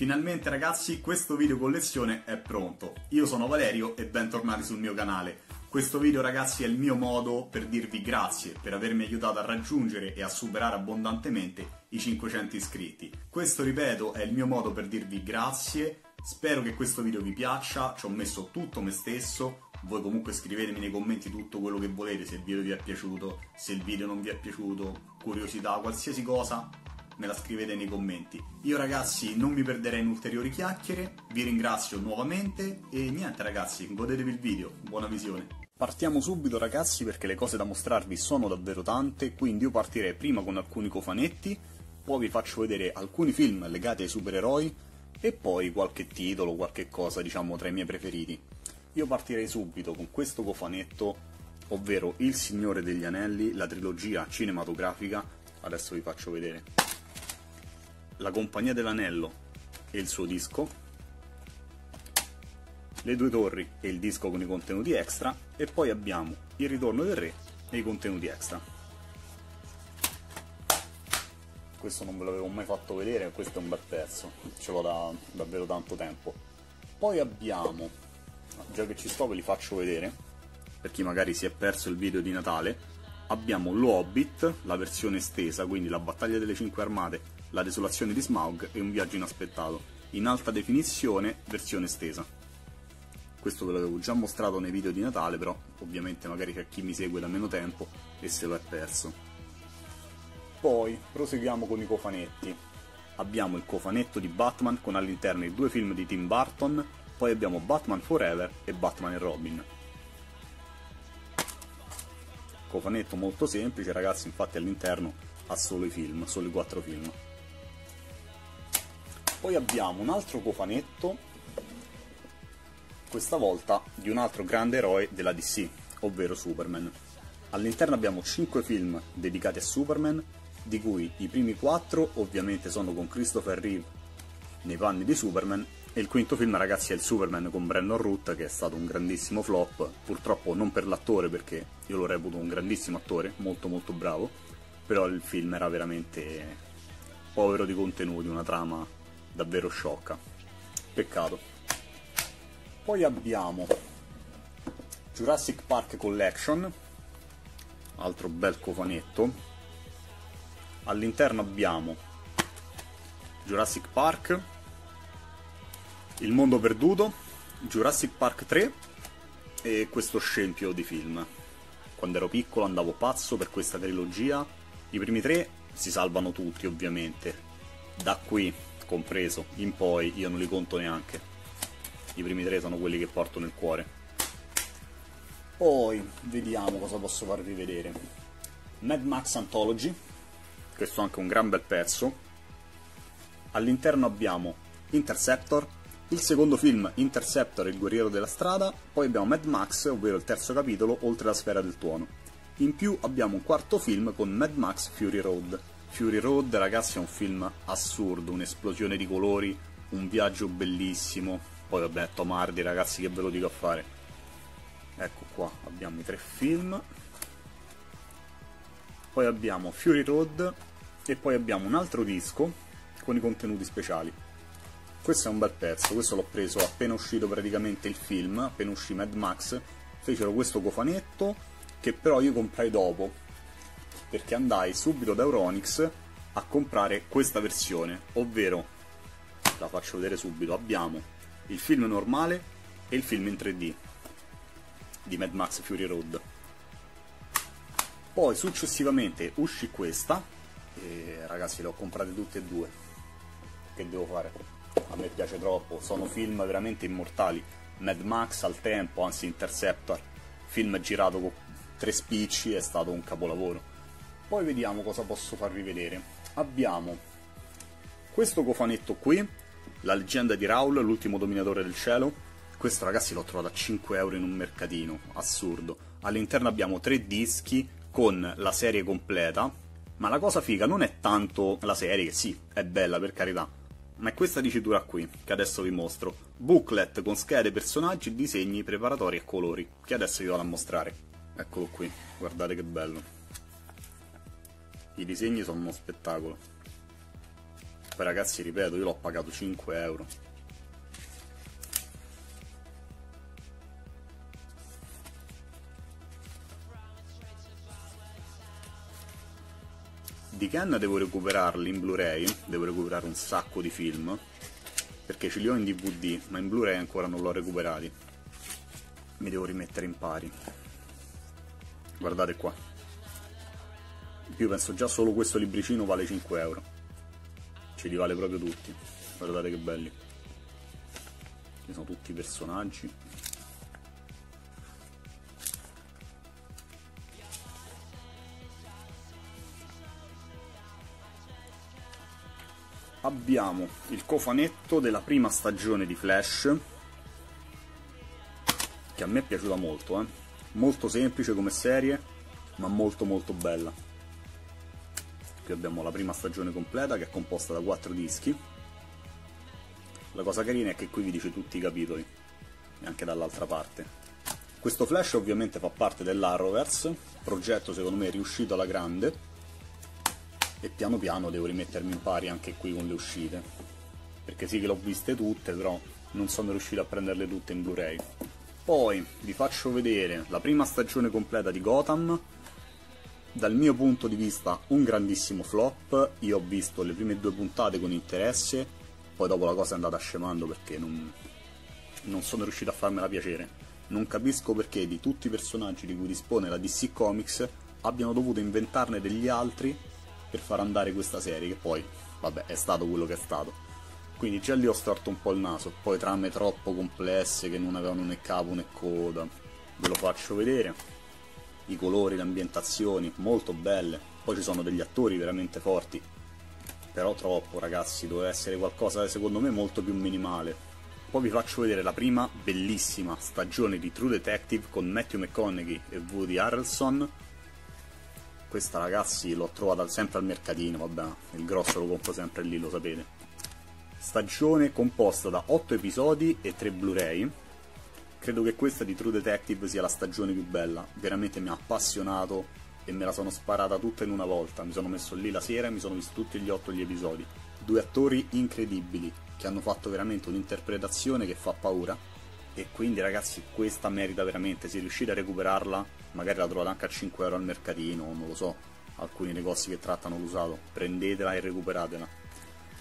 Finalmente ragazzi, questo video collezione è pronto. Io sono Valerio e bentornati sul mio canale. Questo video ragazzi è il mio modo per dirvi grazie per avermi aiutato a raggiungere e a superare abbondantemente i 500 iscritti. Questo, ripeto, è il mio modo per dirvi grazie. Spero che questo video vi piaccia, ci ho messo tutto me stesso. Voi comunque scrivetemi nei commenti tutto quello che volete, se il video vi è piaciuto, se il video non vi è piaciuto, curiosità, qualsiasi cosa, me la scrivete nei commenti. Io ragazzi non mi perderei in ulteriori chiacchiere, vi ringrazio nuovamente e niente ragazzi, godetevi il video, buona visione. Partiamo subito ragazzi perché le cose da mostrarvi sono davvero tante, quindi io partirei prima con alcuni cofanetti, poi vi faccio vedere alcuni film legati ai supereroi e poi qualche titolo, qualche cosa diciamo tra i miei preferiti. Io partirei subito con questo cofanetto, ovvero Il Signore degli Anelli, la trilogia cinematografica, adesso vi faccio vedere, La Compagnia dell'Anello e il suo disco, Le Due Torri e il disco con i contenuti extra, e poi abbiamo Il Ritorno del Re e i contenuti extra. Questo non ve l'avevo mai fatto vedere, questo è un bel pezzo, ce l'ho da davvero tanto tempo. Poi abbiamo, già che ci sto ve li faccio vedere per chi magari si è perso il video di Natale, abbiamo L'Hobbit, la versione estesa, quindi La battaglia delle cinque armate, La desolazione di Smaug e Un viaggio inaspettato in alta definizione versione estesa. Questo ve l'avevo già mostrato nei video di Natale, però ovviamente magari c'è chi mi segue da meno tempo e se lo è perso. Poi proseguiamo con i cofanetti, abbiamo il cofanetto di Batman con all'interno i due film di Tim Burton, poi abbiamo Batman Forever e Batman and Robin. Cofanetto molto semplice ragazzi, infatti all'interno ha solo i film, solo i 4 film. Poi abbiamo un altro cofanetto, questa volta di un altro grande eroe della DC, ovvero Superman. All'interno abbiamo 5 film dedicati a Superman, di cui i primi 4 ovviamente sono con Christopher Reeve nei panni di Superman, e il quinto film ragazzi è il Superman con Brandon Routh, che è stato un grandissimo flop, purtroppo non per l'attore, perché io lo reputo un grandissimo attore, molto molto bravo, però il film era veramente povero di contenuti, una trama davvero sciocca, peccato. Poi abbiamo Jurassic Park Collection, altro bel cofanetto, all'interno abbiamo Jurassic Park, Il mondo perduto, Jurassic Park 3 e questo scempio di film. Quando ero piccolo andavo pazzo per questa trilogia, i primi 3 si salvano tutti ovviamente, da qui compreso in poi io non li conto neanche, i primi 3 sono quelli che porto nel cuore. Poi vediamo cosa posso farvi vedere, Mad Max Anthology, questo è anche un gran bel pezzo, all'interno abbiamo Interceptor, il secondo film Interceptor e il guerriero della strada, poi abbiamo Mad Max, ovvero il terzo capitolo, Oltre la sfera del tuono. In più abbiamo un quarto film con Mad Max Fury Road. Fury Road ragazzi è un film assurdo, un'esplosione di colori, un viaggio bellissimo, poi vabbè Tom Hardy ragazzi che ve lo dico a fare. Ecco qua, abbiamo i 3 film, poi abbiamo Fury Road e poi abbiamo un altro disco con i contenuti speciali. Questo è un bel pezzo, questo l'ho preso appena uscito praticamente il film, appena uscì Mad Max, fecero questo cofanetto che però io comprai dopo, perché andai subito da Euronics a comprare questa versione, ovvero, la faccio vedere subito, abbiamo il film normale e il film in 3D di Mad Max Fury Road. Poi successivamente uscì questa, e ragazzi le ho comprate tutte e due, che devo fare? A me piace troppo, sono film veramente immortali, Mad Max al tempo, anzi Interceptor, film girato con 3 spicci, è stato un capolavoro. Poi vediamo cosa posso farvi vedere, abbiamo questo cofanetto qui, La leggenda di Raoul, l'ultimo dominatore del cielo, questo ragazzi l'ho trovato a 5 euro in un mercatino, assurdo, all'interno abbiamo 3 dischi con la serie completa, ma la cosa figa non è tanto la serie, che sì, è bella per carità, ma è questa dicitura qui, che adesso vi mostro, booklet con schede, personaggi, disegni, preparatori e colori, che adesso vi vado a mostrare. Eccolo qui, guardate che bello, i disegni sono uno spettacolo, Comunque ragazzi, ripeto, io l'ho pagato 5 euro. Di Ken devo recuperarli in Blu-ray, devo recuperare un sacco di film, perché ce li ho in DVD, ma in Blu-ray ancora non l'ho recuperati. Mi devo rimettere in pari. Guardate qua. Io penso già solo questo libricino vale 5 euro. Ce li vale proprio tutti. Guardate che belli. Ci sono tutti i personaggi. Abbiamo il cofanetto della prima stagione di Flash, che a me è piaciuta molto, eh? Molto semplice come serie, ma molto molto bella. Qui abbiamo la prima stagione completa, che è composta da 4 dischi. La cosa carina è che qui vi dice tutti i capitoli, e anche dall'altra parte. Questo Flash ovviamente fa parte dell'Arrowverse, progetto secondo me riuscito alla grande. E piano piano devo rimettermi in pari anche qui con le uscite, perché sì che le ho viste tutte, però non sono riuscito a prenderle tutte in Blu-ray. Poi vi faccio vedere la prima stagione completa di Gotham. Dal mio punto di vista un grandissimo flop. Io ho visto le prime 2 puntate con interesse, poi dopo la cosa è andata scemando, perché non sono riuscito a farmela piacere. Non capisco perché di tutti i personaggi di cui dispone la DC Comics abbiano dovuto inventarne degli altri per far andare questa serie, che poi vabbè è stato quello che è stato. Quindi già lì ho storto un po' il naso. Poi trame troppo complesse che non avevano né capo né coda. Ve lo faccio vedere, i colori, le ambientazioni molto belle. Poi ci sono degli attori veramente forti, però troppo ragazzi, doveva essere qualcosa secondo me molto più minimale. Poi vi faccio vedere la prima bellissima stagione di True Detective con Matthew McConaughey e Woody Harrelson. Questa ragazzi l'ho trovata sempre al mercatino, vabbè, il grosso lo compro sempre lì, lo sapete. Stagione composta da 8 episodi e 3 Blu-ray. Credo che questa di True Detective sia la stagione più bella, veramente mi ha appassionato e me la sono sparata tutta in una volta. Mi sono messo lì la sera e mi sono visto tutti gli 8 gli episodi. 2 attori incredibili che hanno fatto veramente un'interpretazione che fa paura. E quindi ragazzi questa merita veramente, se riuscite a recuperarla, magari la trovate anche a 5 euro al mercatino, non lo so, alcuni negozi che trattano l'usato, prendetela e recuperatela.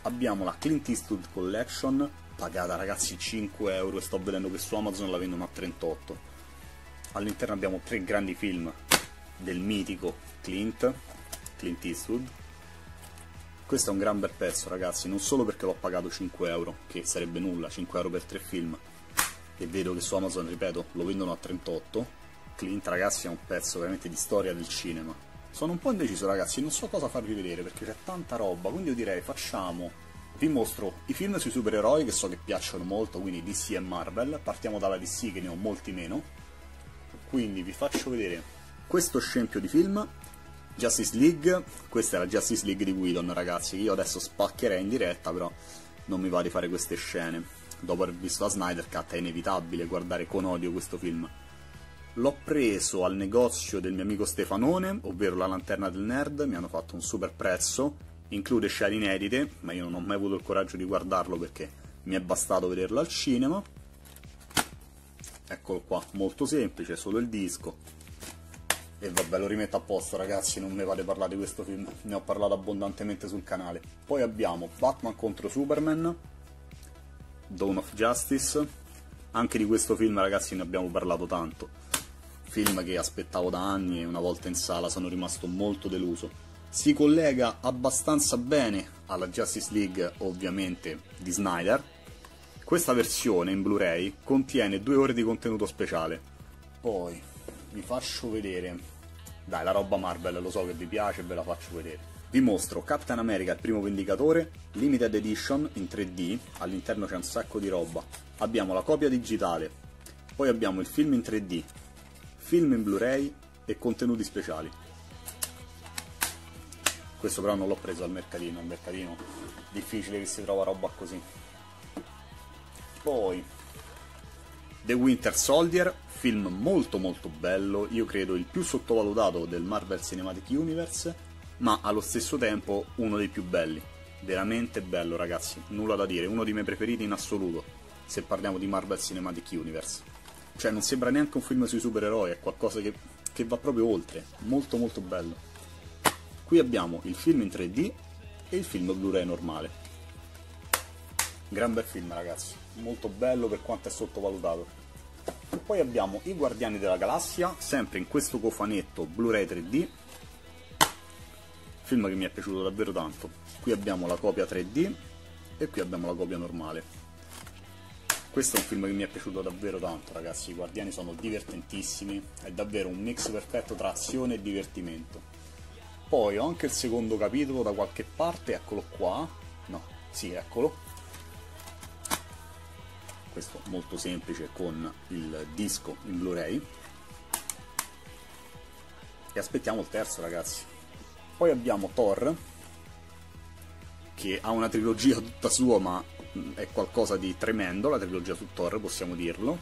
Abbiamo la Clint Eastwood Collection, pagata ragazzi 5 euro e sto vedendo che su Amazon la vendono a 38. All'interno abbiamo 3 grandi film del mitico Clint Eastwood. Questo è un gran bel pezzo ragazzi, non solo perché l'ho pagato 5 euro, che sarebbe nulla, 5 euro per 3 film. E vedo che su Amazon, ripeto, lo vendono a 38. Clint ragazzi è un pezzo veramente di storia del cinema. Sono un po' indeciso ragazzi, non so cosa farvi vedere perché c'è tanta roba, quindi io direi vi mostro i film sui supereroi che so che piacciono molto, quindi DC e Marvel. Partiamo dalla DC che ne ho molti meno, quindi vi faccio vedere questo scempio di film, Justice League. Questa è la Justice League di Whedon ragazzi, che io adesso spaccherei in diretta, però non mi va di fare queste scene. Dopo aver visto la Snyder Cut è inevitabile guardare con odio questo film. L'ho preso al negozio del mio amico Stefanone, ovvero La Lanterna del Nerd. Mi hanno fatto un super prezzo, include scene inedite, ma io non ho mai avuto il coraggio di guardarlo perché mi è bastato vederlo al cinema. Eccolo qua, molto semplice, solo il disco. E vabbè, lo rimetto a posto ragazzi, non mi vale parlare di questo film, ne ho parlato abbondantemente sul canale. Poi abbiamo Batman contro Superman, Dawn of Justice. Anche di questo film ragazzi ne abbiamo parlato tanto, film che aspettavo da anni e una volta in sala sono rimasto molto deluso. Si collega abbastanza bene alla Justice League ovviamente di Snyder. Questa versione in Blu-ray contiene 2 ore di contenuto speciale. Poi vi faccio vedere, dai, la roba Marvel, lo so che vi piace, ve la faccio vedere. Vi mostro Captain America, il primo vendicatore, limited edition in 3D, all'interno c'è un sacco di roba. Abbiamo la copia digitale, poi abbiamo il film in 3D, film in Blu-ray e contenuti speciali. Questo però non l'ho preso al mercatino difficile che si trova roba così. Poi The Winter Soldier, film molto molto bello, io credo il più sottovalutato del Marvel Cinematic Universe, ma allo stesso tempo uno dei più belli. veramente bello, ragazzi, nulla da dire, uno dei miei preferiti in assoluto se parliamo di Marvel Cinematic Universe. Cioè non sembra neanche un film sui supereroi, è qualcosa che va proprio oltre, molto molto bello. Qui abbiamo il film in 3D e il film Blu-ray normale. Gran bel film, ragazzi, molto bello per quanto è sottovalutato. Poi abbiamo I Guardiani della Galassia, sempre in questo cofanetto Blu-ray 3D, film che mi è piaciuto davvero tanto. Qui abbiamo la copia 3D e qui abbiamo la copia normale. Questo è un film che mi è piaciuto davvero tanto, ragazzi, i Guardiani sono divertentissimi, è davvero un mix perfetto tra azione e divertimento. Poi ho anche il secondo capitolo da qualche parte, eccolo qua, no, sì, eccolo. Questo molto semplice con il disco in Blu-ray. E aspettiamo il terzo, ragazzi. Poi abbiamo Thor, che ha una trilogia tutta sua, ma è qualcosa di tremendo, la trilogia su Thor, possiamo dirlo.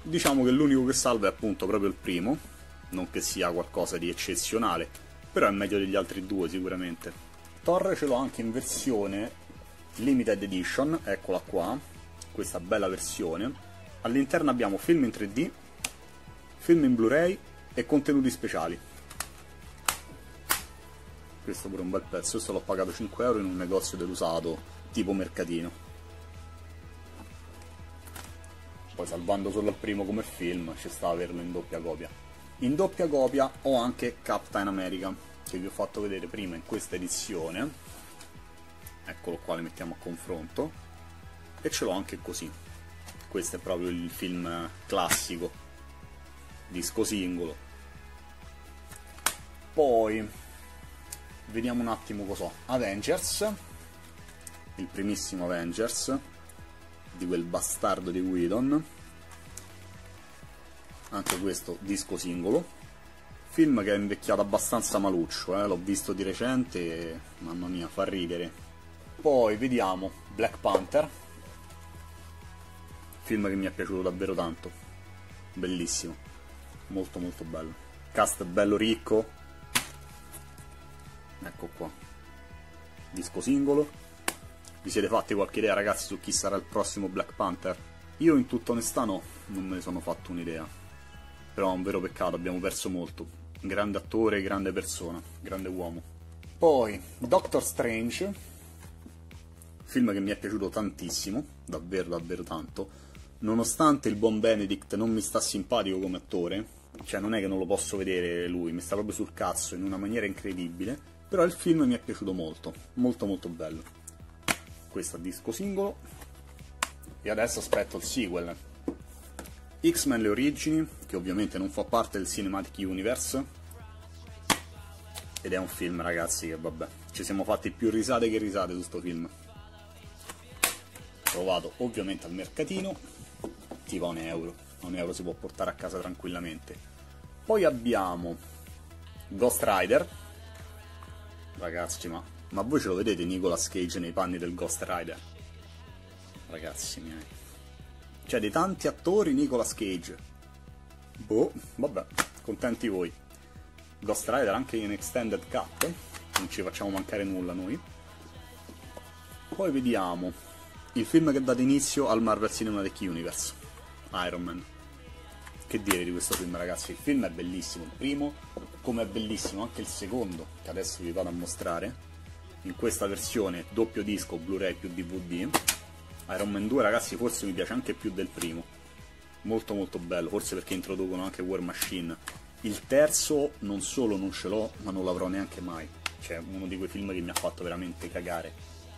Diciamo che l'unico che salva è appunto proprio il primo, non che sia qualcosa di eccezionale, però è meglio degli altri due sicuramente. Thor ce l'ho anche in versione limited edition, eccola qua, questa bella versione. All'interno abbiamo film in 3D, film in Blu-ray e contenuti speciali. Questo pure un bel pezzo, questo l'ho pagato 5 euro in un negozio dell'usato tipo mercatino. Poi salvando solo il primo come film, ci sta averlo in doppia copia. In doppia copia ho anche Captain America, che vi ho fatto vedere prima in questa edizione, eccolo qua, le mettiamo a confronto, e ce l'ho anche così. Questo è proprio il film classico, disco singolo. Poi vediamo un attimo cos'ho. Avengers, il primissimo Avengers di quel bastardo di Whedon, anche questo disco singolo, film che è invecchiato abbastanza maluccio, l'ho visto di recente e, mamma mia, fa ridere. Poi vediamo Black Panther, film che mi è piaciuto davvero tanto, bellissimo, molto molto bello, cast bello ricco, ecco qua, disco singolo. Vi siete fatti qualche idea, ragazzi, su chi sarà il prossimo Black Panther? Io in tutta onestà no, non me ne sono fatto un'idea. Però è un vero peccato, abbiamo perso molto. Grande attore, grande persona, grande uomo. Poi, Doctor Strange, film che mi è piaciuto tantissimo, davvero davvero tanto. Nonostante il buon Benedict non mi sta simpatico come attore, cioè non è che non lo posso vedere lui, mi sta proprio sul cazzo in una maniera incredibile, però il film mi è piaciuto molto, molto molto bello. Questo è disco singolo. E adesso aspetto il sequel, X-Men Le Origini, che ovviamente non fa parte del Cinematic Universe, ed è un film, ragazzi, che vabbè, ci siamo fatti più risate che risate su sto film. Trovato ovviamente al mercatino, tipo a €1, a €1 si può portare a casa tranquillamente. Poi abbiamo Ghost Rider, ragazzi, ma voi ce lo vedete Nicolas Cage nei panni del Ghost Rider? Ragazzi miei, cioè dei tanti attori Nicolas Cage, boh, vabbè, contenti voi. Ghost Rider anche in Extended Cut, non ci facciamo mancare nulla noi. Poi vediamo il film che dà inizio al Marvel Cinematic Universe, Iron Man. Che dire di questo film, ragazzi, il film è bellissimo, il primo, come è bellissimo anche il secondo, che adesso vi vado a mostrare. In questa versione doppio disco Blu-ray più DVD. Iron Man 2, ragazzi, forse mi piace anche più del primo, molto molto bello, forse perché introducono anche War Machine. Il terzo non solo non ce l'ho, ma non l'avrò neanche mai, cioè uno di quei film che mi ha fatto veramente cagare,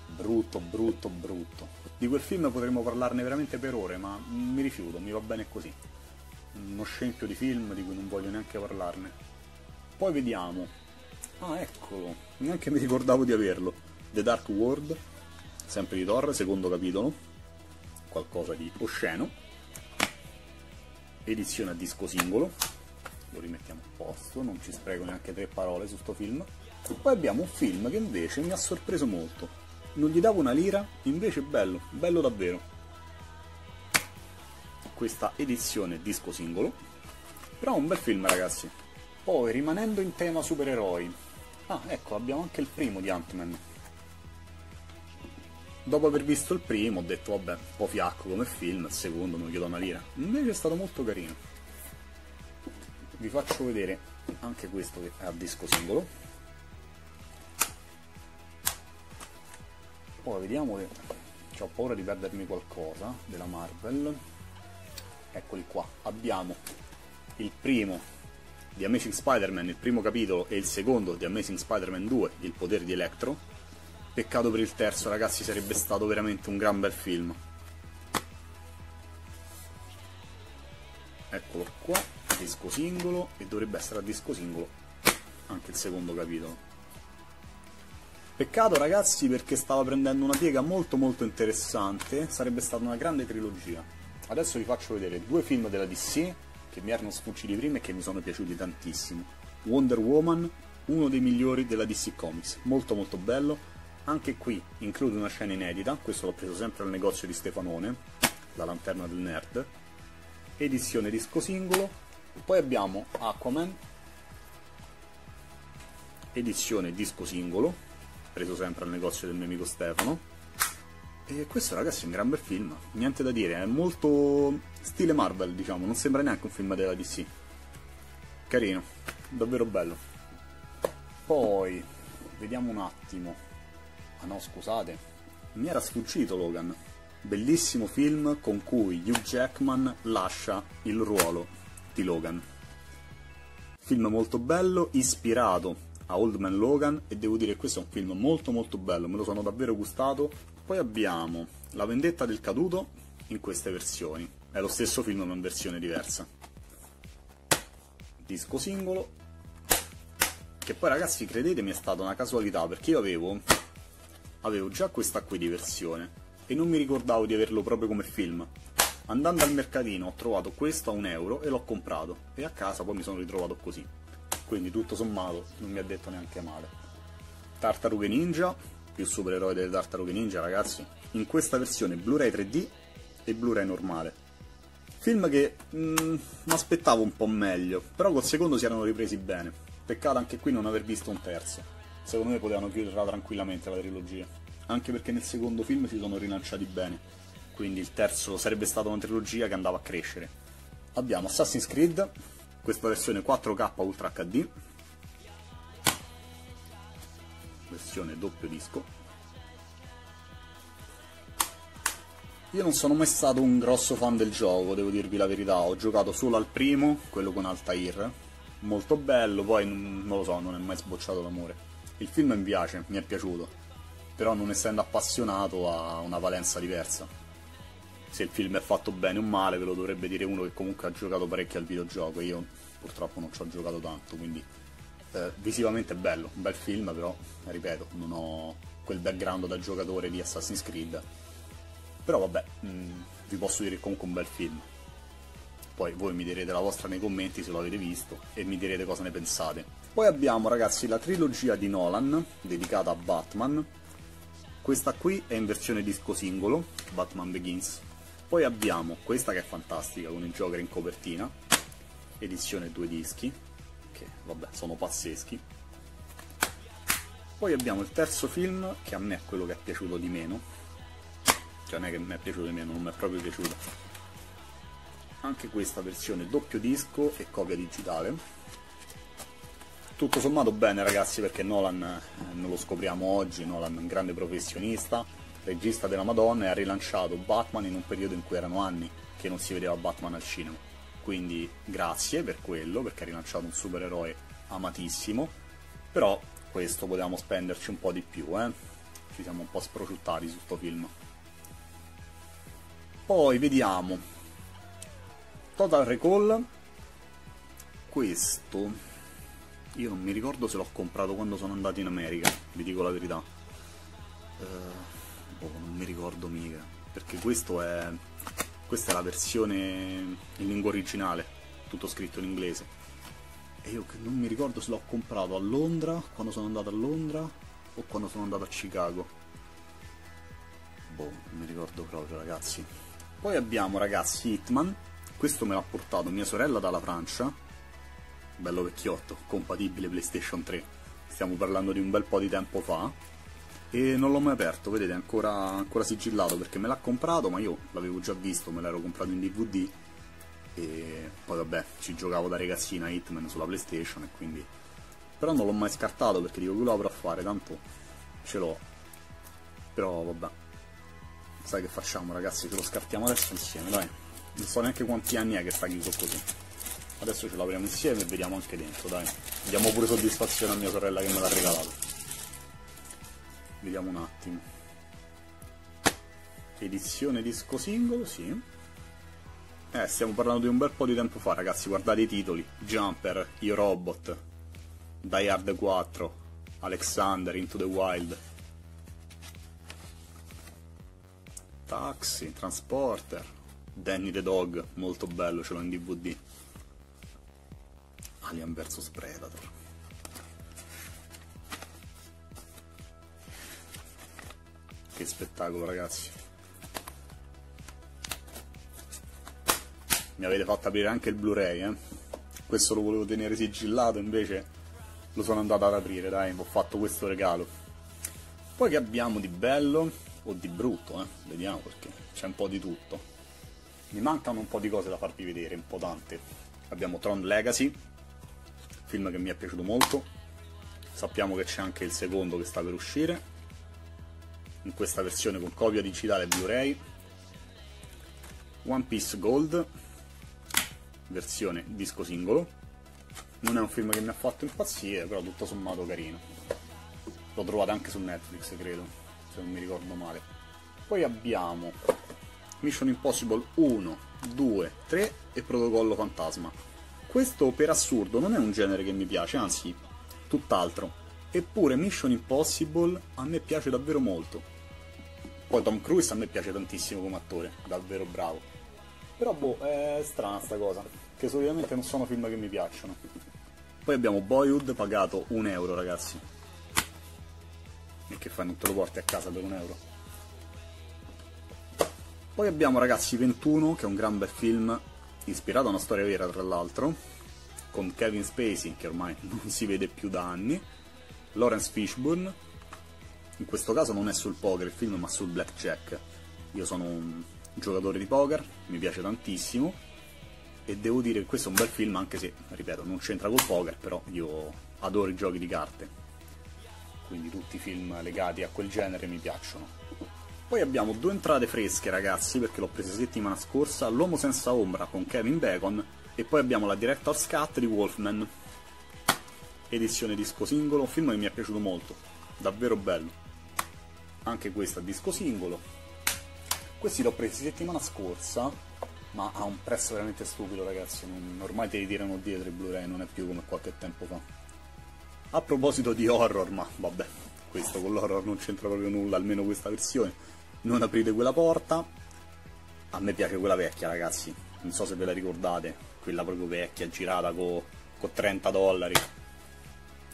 brutto brutto brutto. Di quel film potremmo parlarne veramente per ore, ma mi rifiuto, mi va bene così, uno scempio di film di cui non voglio neanche parlarne. Poi vediamo, ah, eccolo, neanche mi ricordavo di averlo, The Dark World, sempre di Thor, secondo capitolo, qualcosa di osceno, edizione a disco singolo, lo rimettiamo a posto, non ci spreco neanche tre parole su sto film. Poi abbiamo un film che invece mi ha sorpreso molto, non gli davo una lira, invece è bello, bello davvero, questa edizione disco singolo, però è un bel film, ragazzi. Poi rimanendo in tema supereroi, ah, ecco, abbiamo anche il primo di Ant-Man, Dopo aver visto il primo ho detto vabbè, un po' fiacco come film, il secondo non gli do una lira. Invece è stato molto carino. Vi faccio vedere anche questo che è a disco singolo. Poi vediamo che ho paura di perdermi qualcosa della Marvel. Eccoli qua, abbiamo il primo di Amazing Spider-Man, il primo capitolo, e il secondo di Amazing Spider-Man 2, Il potere di Electro. Peccato per il terzo, ragazzi, sarebbe stato veramente un gran bel film. Eccolo qua, disco singolo, e dovrebbe essere a disco singolo anche il secondo capitolo. Peccato, ragazzi, perché stava prendendo una piega molto molto interessante, sarebbe stata una grande trilogia. Adesso vi faccio vedere due film della DC che mi erano sfuggiti prima e che mi sono piaciuti tantissimo. Wonder Woman, uno dei migliori della DC Comics, molto molto bello, anche qui include una scena inedita, questo l'ho preso sempre al negozio di Stefanone, La lanterna del nerd, edizione disco singolo. Poi abbiamo Aquaman, edizione disco singolo, preso sempre al negozio del mio amico Stefano. E questo, ragazzi, è un gran bel film, niente da dire, è molto stile Marvel, diciamo, non sembra neanche un film della DC. Carino, davvero bello. Poi, vediamo un attimo. Ah no, scusate, mi era sfuggito Logan. Bellissimo film con cui Hugh Jackman lascia il ruolo di Logan. Film molto bello, ispirato a Old Man Logan, e devo dire che questo è un film molto molto bello, me lo sono davvero gustato. Poi abbiamo La vendetta del caduto in queste versioni, è lo stesso film ma in versione diversa, disco singolo, che poi, ragazzi, credetemi, è stata una casualità, perché io avevo già questa qui di versione e non mi ricordavo di averlo proprio come film. Andando al mercatino ho trovato questo a €1 e l'ho comprato, e a casa poi mi sono ritrovato così, quindi tutto sommato non mi ha detto neanche male. Tartarughe Ninja, più supereroe delle Tartarughe Ninja, ragazzi, in questa versione Blu-ray 3D e Blu-ray normale. Film che mi aspettavo un po' meglio, però col secondo si erano ripresi bene. Peccato anche qui non aver visto un terzo, secondo me potevano chiuderla tranquillamente la trilogia, anche perché nel secondo film si sono rilanciati bene, quindi il terzo sarebbe stata una trilogia che andava a crescere. Abbiamo Assassin's Creed, questa versione 4K Ultra HD, versione doppio disco. Io non sono mai stato un grosso fan del gioco, devo dirvi la verità, ho giocato solo al primo, quello con Altair, molto bello, poi non lo so, non è mai sbocciato l'amore. Il film mi piace, mi è piaciuto, però non essendo appassionato ha una valenza diversa. Se il film è fatto bene o male ve lo dovrebbe dire uno che comunque ha giocato parecchio al videogioco, io purtroppo non ci ho giocato tanto, quindi visivamente è bello, un bel film, però ripeto, non ho quel background da giocatore di Assassin's Creed, però vabbè, vi posso dire comunque un bel film. Poi voi mi direte la vostra nei commenti se lo avete visto e mi direte cosa ne pensate. Poi abbiamo, ragazzi, la trilogia di Nolan dedicata a Batman, questa qui è in versione disco singolo, Batman Begins. Poi abbiamo questa che è fantastica con il Joker in copertina, edizione 2 dischi, che vabbè sono pazzeschi. Poi abbiamo il terzo film, che a me è quello che è piaciuto di meno, cioè non è che mi è piaciuto di meno, non mi è proprio piaciuto, anche questa versione doppio disco e copia digitale. Tutto sommato bene, ragazzi, perché Nolan non lo scopriamo oggi, Nolan è un grande professionista, regista della Madonna, e ha rilanciato Batman in un periodo in cui erano anni che non si vedeva Batman al cinema, quindi grazie per quello, perché ha rilanciato un supereroe amatissimo. Però questo potevamo spenderci un po' di più, ci siamo un po' sprociuttati su questo film. Poi vediamo Total Recall, questo io non mi ricordo se l'ho comprato quando sono andato in America, vi dico la verità, non mi ricordo mica, perché questa è la versione in lingua originale, tutto scritto in inglese, e io non mi ricordo se l'ho comprato a Londra, quando sono andato a Londra, o quando sono andato a Chicago, non mi ricordo proprio, ragazzi. Poi abbiamo, ragazzi, Hitman, questo me l'ha portato mia sorella dalla Francia, bello vecchiotto, compatibile PlayStation 3, stiamo parlando di un bel po' di tempo fa. e non l'ho mai aperto, vedete, ancora sigillato, perché me l'ha comprato, ma io l'avevo già visto, me l'ero comprato in DVD e poi vabbè, ci giocavo da ragazzina a Hitman sulla PlayStation, e quindi però non l'ho mai scartato, perché dico, che lo avrò a fare, tanto ce l'ho. Però vabbè, sai che facciamo, ragazzi, ce lo scartiamo adesso insieme, dai. Non so neanche quanti anni è che sta chiuso così. Adesso ce l'apriamo insieme e vediamo anche dentro, dai. Diamo pure soddisfazione a mia sorella che me l'ha regalato. Vediamo un attimo. Edizione disco singolo, sì. Stiamo parlando di un bel po' di tempo fa, ragazzi. Guardate i titoli. Jumper, Io Robot, Die Hard 4, Alexander, Into the Wild, Taxi, Transporter, Danny the Dog, molto bello, ce l'ho in DVD. Alien vs Predator. Che spettacolo, ragazzi. Mi avete fatto aprire anche il Blu-ray, eh? Questo lo volevo tenere sigillato, invece lo sono andato ad aprire, dai, ho fatto questo regalo. Poi che abbiamo di bello, o di brutto, eh? Vediamo, perché c'è un po' di tutto. Mi mancano un po' di cose da farvi vedere, un po' tante. Abbiamo Tron Legacy, film che mi è piaciuto molto. Sappiamo che c'è anche il secondo che sta per uscire, in questa versione con copia digitale Blu-ray. One Piece Gold, versione disco singolo. Non è un film che mi ha fatto impazzire, però tutto sommato carino. L'ho trovato anche su Netflix, credo, se non mi ricordo male. Poi abbiamo Mission Impossible 1, 2, 3 e Protocollo Fantasma. Questo, per assurdo, non è un genere che mi piace, anzi, tutt'altro. Eppure Mission Impossible a me piace davvero molto. Poi Tom Cruise a me piace tantissimo come attore, davvero bravo. Però boh, è strana sta cosa, che solitamente non sono film che mi piacciono. Poi abbiamo Boyhood, pagato €1, ragazzi. E che fai, non te lo porti a casa per €1? Poi abbiamo, ragazzi, 21, che è un gran bel film, ispirato a una storia vera, tra l'altro, con Kevin Spacey, che ormai non si vede più da anni, Lawrence Fishburne. In questo caso non è sul poker il film, ma sul blackjack. Io sono un giocatore di poker, mi piace tantissimo, e devo dire che questo è un bel film, anche se, ripeto, non c'entra col poker, però io adoro i giochi di carte, quindi tutti i film legati a quel genere mi piacciono. Poi abbiamo due entrate fresche, ragazzi, perché l'ho presa settimana scorsa: L'uomo senza ombra con Kevin Bacon, e poi abbiamo la director's cut di Wolfman, edizione disco singolo, un film che mi è piaciuto molto, davvero bello, anche questa disco singolo. Questi l'ho presi settimana scorsa, ma a un prezzo veramente stupido, ragazzi, ormai te li tirano dietro i Blu-ray, non è più come qualche tempo fa. A proposito di horror, ma vabbè, questo con l'horror non c'entra proprio nulla, almeno questa versione. Non aprite quella porta. A me piace quella vecchia, ragazzi, non so se ve la ricordate, quella proprio vecchia, girata con $30.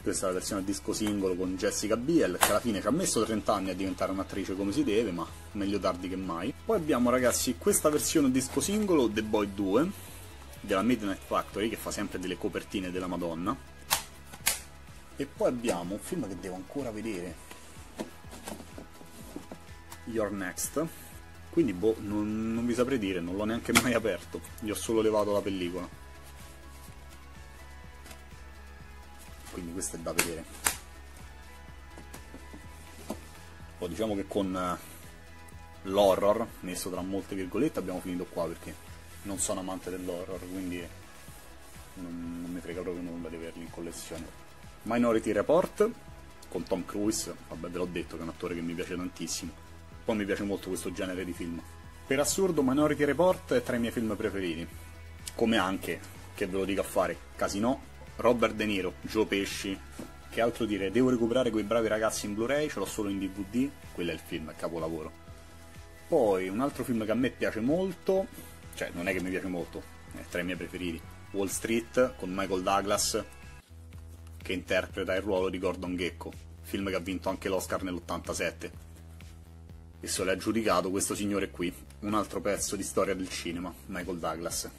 Questa è la versione disco singolo con Jessica Biel, che alla fine ci ha messo 30 anni a diventare un'attrice come si deve, ma meglio tardi che mai. Poi abbiamo, ragazzi, questa versione disco singolo, The Boy 2, della Midnight Factory, che fa sempre delle copertine della Madonna. E poi abbiamo un film che devo ancora vedere, You're Next. Quindi boh, non vi saprei dire, non l'ho neanche mai aperto, gli ho solo levato la pellicola, quindi questo è da vedere. Poi diciamo che con l'horror, messo tra molte virgolette, abbiamo finito qua, perché non sono amante dell'horror, quindi non mi frega proprio nulla di averli in collezione. Minority Report con Tom Cruise, vabbè, ve l'ho detto che è un attore che mi piace tantissimo, poi mi piace molto questo genere di film. Per assurdo Minority Report è tra i miei film preferiti, come anche, che ve lo dico a fare, Casino, Robert De Niro, Joe Pesci. Che altro dire, devo recuperare Quei bravi ragazzi in Blu-ray, ce l'ho solo in DVD, quello è il film, è capolavoro. Poi un altro film che a me piace molto, cioè non è che mi piace molto, è tra i miei preferiti, Wall Street con Michael Douglas, che interpreta il ruolo di Gordon Gekko, film che ha vinto anche l'Oscar nell'87, e se l'ha giudicato questo signore qui, un altro pezzo di storia del cinema, Michael Douglas.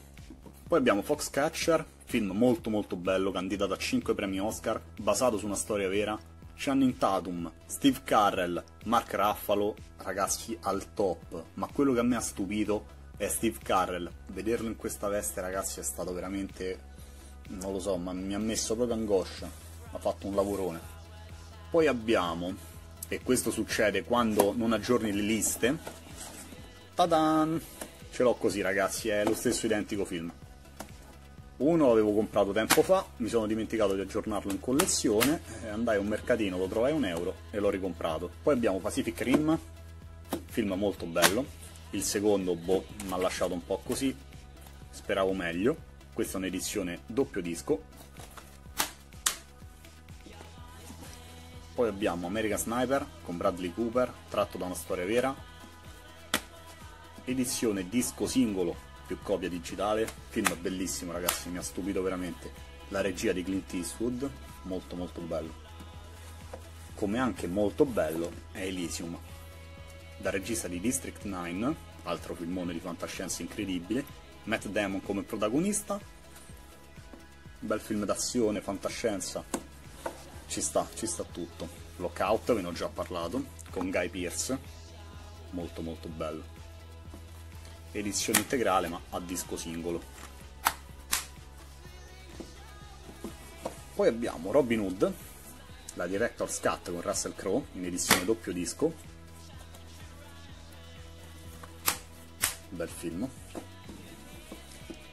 Poi abbiamo Foxcatcher, film molto molto bello, candidato a 5 premi Oscar, basato su una storia vera, Channing Tatum, Steve Carell, Mark Ruffalo, ragazzi al top. Ma quello che a me ha stupito è Steve Carell. Vederlo in questa veste, ragazzi, è stato veramente, non lo so, ma mi ha messo proprio angoscia. Ha fatto un lavorone. Poi abbiamo, e questo succede quando non aggiorni le liste, tadan! Ce l'ho così, ragazzi, è lo stesso identico film. Uno l'avevo comprato tempo fa, mi sono dimenticato di aggiornarlo in collezione, andai a un mercatino, lo trovai a €1 e l'ho ricomprato. Poi abbiamo Pacific Rim, film molto bello. Il secondo, boh, mi ha lasciato un po' così, speravo meglio. Questa è un'edizione doppio disco. Poi abbiamo American Sniper con Bradley Cooper, tratto da una storia vera, edizione disco singolo più copia digitale. Film bellissimo, ragazzi, mi ha stupito veramente. La regia di Clint Eastwood, molto molto bello. Come anche molto bello è Elysium, da regista di District 9, altro filmone di fantascienza incredibile, Matt Damon come protagonista. Bel film d'azione, fantascienza, ci sta tutto. Lockout, ve ne ho già parlato, con Guy Pearce, molto molto bello. Edizione integrale ma a disco singolo. Poi abbiamo Robin Hood, la Director's Cut con Russell Crowe, in edizione doppio disco, bel film.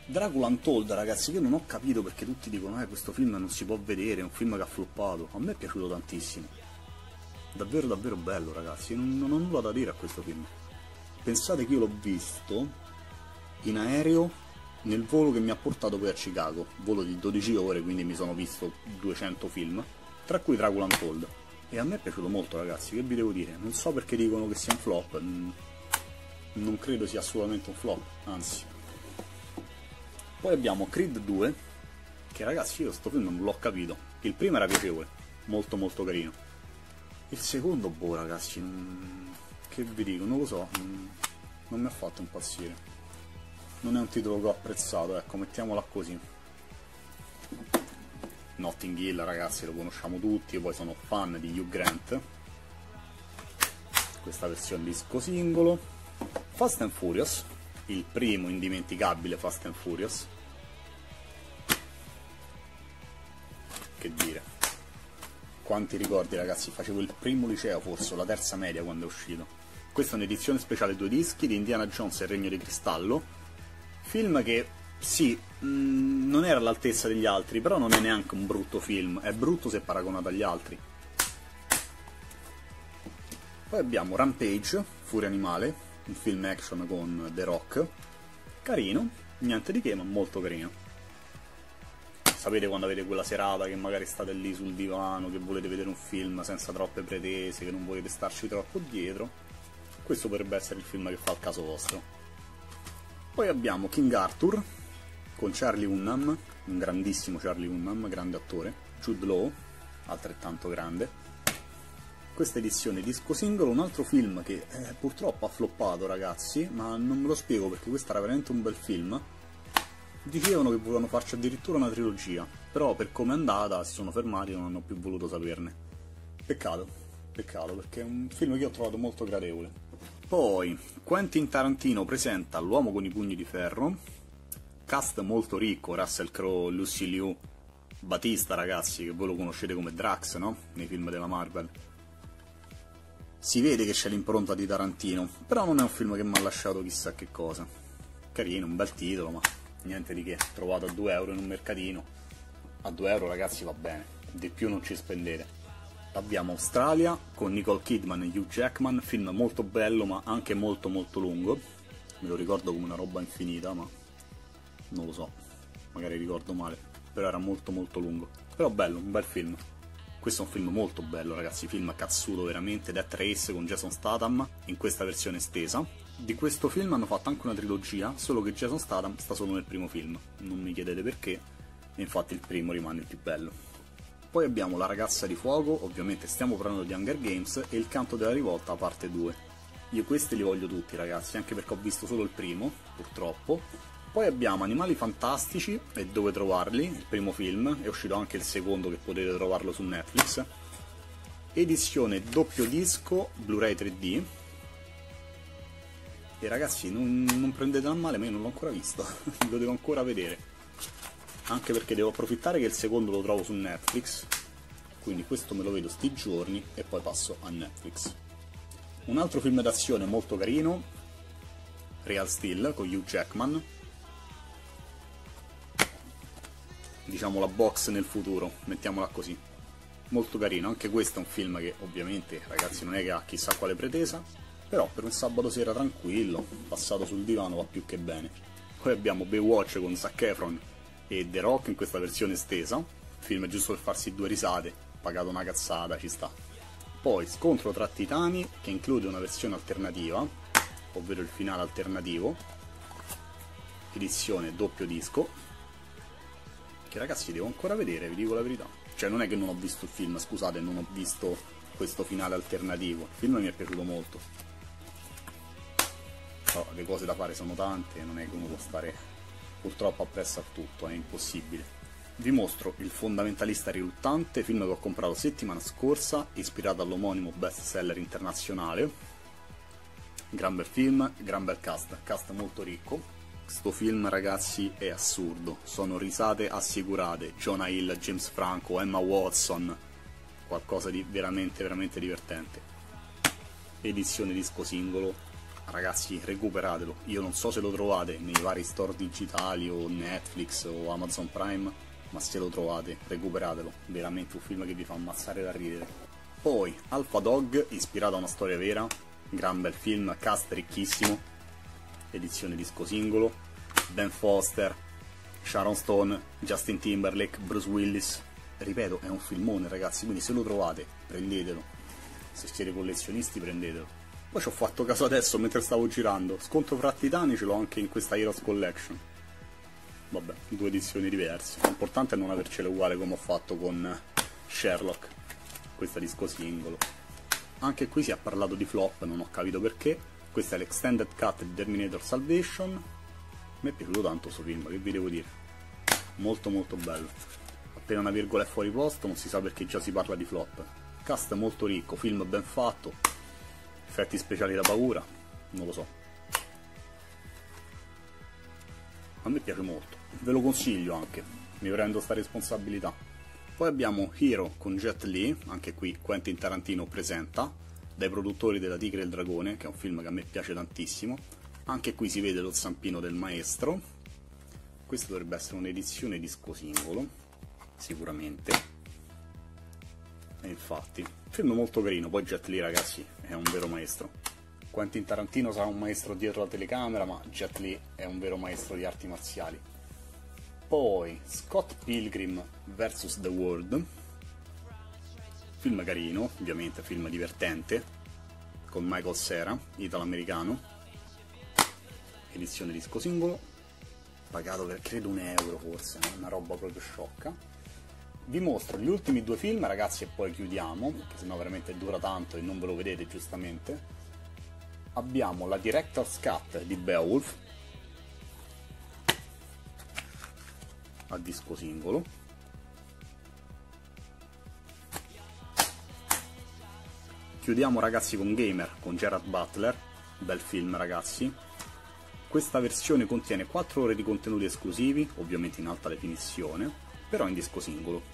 Dracula Untold, ragazzi, io non ho capito perché tutti dicono questo film non si può vedere, è un film che ha floppato. A me è piaciuto tantissimo, davvero davvero bello, ragazzi, non ho nulla da dire a questo film. Pensate che io l'ho visto in aereo, nel volo che mi ha portato poi a Chicago, volo di 12 ore, quindi mi sono visto 200 film, tra cui Dracula Untold, e a me è piaciuto molto, ragazzi, che vi devo dire. Non so perché dicono che sia un flop, non credo sia assolutamente un flop, anzi. Poi abbiamo Creed 2, che, ragazzi, io sto film non l'ho capito. Il primo era piacevole, molto molto carino. Il secondo, boh, ragazzi, che vi dico, non lo so, non mi ha fatto impazzire, non è un titolo che ho apprezzato, ecco, mettiamola così. Notting Hill, ragazzi, lo conosciamo tutti, poi sono fan di Hugh Grant, questa versione disco singolo. Fast and Furious, il primo indimenticabile Fast and Furious, che dire, quanti ricordi, ragazzi, facevo il primo liceo, forse la terza media, quando è uscito. Questa è un'edizione speciale 2 dischi di Indiana Jones e il Regno di Cristallo, film che, sì, non era all'altezza degli altri, però non è neanche un brutto film, è brutto se paragonato agli altri. Poi abbiamo Rampage, Furia Animale, un film action con The Rock, carino, niente di che, ma molto carino. Sapete quando avete quella serata che magari state lì sul divano, che volete vedere un film senza troppe pretese, che non volete starci troppo dietro? Questo potrebbe essere il film che fa il caso vostro. Poi abbiamo King Arthur con Charlie Hunnam, un grandissimo Charlie Hunnam, grande attore, Jude Law, altrettanto grande. Questa edizione disco singolo, un altro film che purtroppo ha floppato, ragazzi, ma non me lo spiego perché questo era veramente un bel film. Dicevano che volevano farci addirittura una trilogia, però per come è andata si sono fermati e non hanno più voluto saperne. Peccato. Peccato, perché è un film che ho trovato molto gradevole. Poi Quentin Tarantino presenta L'uomo con i pugni di ferro, cast molto ricco, Russell Crowe, Lucy Liu, Batista, ragazzi, che voi lo conoscete come Drax, no? Nei film della Marvel. Si vede che c'è l'impronta di Tarantino, però non è un film che mi ha lasciato chissà che cosa. Carino, un bel titolo, ma niente di che, trovato a €2 in un mercatino. A €2, ragazzi, va bene, di più non ci spendete. Abbiamo Australia con Nicole Kidman e Hugh Jackman, film molto bello ma anche molto molto lungo, me lo ricordo come una roba infinita, ma non lo so, magari ricordo male, però era molto molto lungo, però bello, un bel film. Questo è un film molto bello, ragazzi, film cazzuto veramente. Death Race con Jason Statham, in questa versione estesa. Di questo film hanno fatto anche una trilogia, solo che Jason Statham sta solo nel primo film, non mi chiedete perché, infatti il primo rimane il più bello. Poi abbiamo La ragazza di fuoco, ovviamente stiamo parlando di Hunger Games, e Il canto della rivolta parte 2. Io questi li voglio tutti, ragazzi, anche perché ho visto solo il primo, purtroppo. Poi abbiamo Animali fantastici e Dove trovarli, il primo film, è uscito anche il secondo che potete trovarlo su Netflix. edizione doppio disco Blu-ray 3D. E ragazzi, non prendetela male, ma io non l'ho ancora visto, lo devo ancora vedere, anche perché devo approfittare che il secondo lo trovo su Netflix, quindi questo me lo vedo sti giorni e poi passo a Netflix. Un altro film d'azione molto carino, Real Steel, con Hugh Jackman, diciamo la box nel futuro, mettiamola così, molto carino. Anche questo è un film che ovviamente, ragazzi, non è che ha chissà quale pretesa, però per un sabato sera tranquillo passato sul divano va più che bene. Poi abbiamo Baywatch con Zac Efron e The Rock in questa versione estesa, film giusto per farsi due risate, pagato una cazzata, ci sta. Poi Scontro tra Titani, che include una versione alternativa, ovvero il finale alternativo, edizione doppio disco, che ragazzi devo ancora vedere, vi dico la verità, cioè non è che non ho visto il film, scusate, non ho visto questo finale alternativo, il film mi è piaciuto molto. Però le cose da fare sono tante, non è che uno può stare purtroppo appresso a tutto, è impossibile. Vi mostro Il fondamentalista riluttante, film che ho comprato settimana scorsa, ispirato all'omonimo best seller internazionale. Gran bel film, gran bel cast, cast molto ricco. Sto film, ragazzi, è assurdo, sono risate assicurate. Jonah Hill, James Franco, Emma Watson, qualcosa di veramente veramente divertente. Edizione disco singolo, ragazzi, recuperatelo. Io non so se lo trovate nei vari store digitali o Netflix o Amazon Prime, ma se lo trovate recuperatelo, veramente un film che vi fa ammazzare da ridere. Poi Alpha Dog, ispirato a una storia vera, gran bel film, cast ricchissimo, edizione disco singolo. Ben Foster, Sharon Stone, Justin Timberlake, Bruce Willis, ripeto, è un filmone, ragazzi, quindi se lo trovate prendetelo, se siete collezionisti prendetelo. Poi ci ho fatto caso adesso mentre stavo girando, Scontro fra Titani ce l'ho anche in questa Heroes Collection. Vabbè, due edizioni diverse, l'importante è non avercele uguale come ho fatto con Sherlock, questa disco singolo. Anche qui si è parlato di flop, non ho capito perché. Questa è l'extended cut di Terminator Salvation, mi è piaciuto tanto questo film, che vi devo dire, molto molto bello. Appena una virgola è fuori posto, non si sa perché già si parla di flop. Cast molto ricco, film ben fatto, effetti speciali da paura, non lo so, a me piace molto, ve lo consiglio anche, mi prendo sta responsabilità. Poi abbiamo Hero con Jet Li, anche qui Quentin Tarantino presenta, dai produttori della Tigre e il Dragone, che è un film che a me piace tantissimo. Anche qui si vede lo zampino del maestro, questo dovrebbe essere un'edizione disco singolo sicuramente, e infatti film molto carino. Poi Jet Li, ragazzi, è un vero maestro. Quentin Tarantino sarà un maestro dietro la telecamera, ma Jet Li è un vero maestro di arti marziali. Poi Scott Pilgrim vs. The World, film carino, ovviamente film divertente, con Michael Cera, italo-americano, edizione disco singolo, pagato per credo €1 forse, una roba proprio sciocca. Vi mostro gli ultimi due film, ragazzi, e poi chiudiamo, perché sennò veramente dura tanto e non ve lo vedete giustamente. Abbiamo la Director's Cut di Beowulf a disco singolo, chiudiamo, ragazzi, con Gamer con Gerard Butler, bel film, ragazzi. Questa versione contiene 4 ore di contenuti esclusivi, ovviamente in alta definizione, però in disco singolo.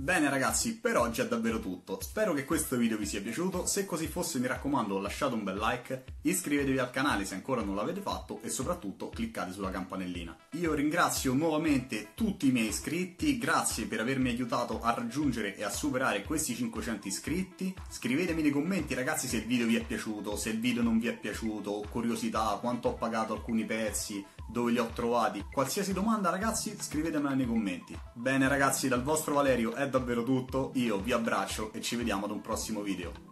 Bene ragazzi, per oggi è davvero tutto, spero che questo video vi sia piaciuto, se così fosse mi raccomando lasciate un bel like, iscrivetevi al canale se ancora non l'avete fatto e soprattutto cliccate sulla campanellina. Io ringrazio nuovamente tutti i miei iscritti, grazie per avermi aiutato a raggiungere e a superare questi 500 iscritti, scrivetemi nei commenti ragazzi se il video vi è piaciuto, se il video non vi è piaciuto, curiosità, quanto ho pagato alcuni pezzi, dove li ho trovati, qualsiasi domanda ragazzi scrivetemela nei commenti. Bene ragazzi, dal vostro Valerio è davvero tutto, io vi abbraccio e ci vediamo ad un prossimo video.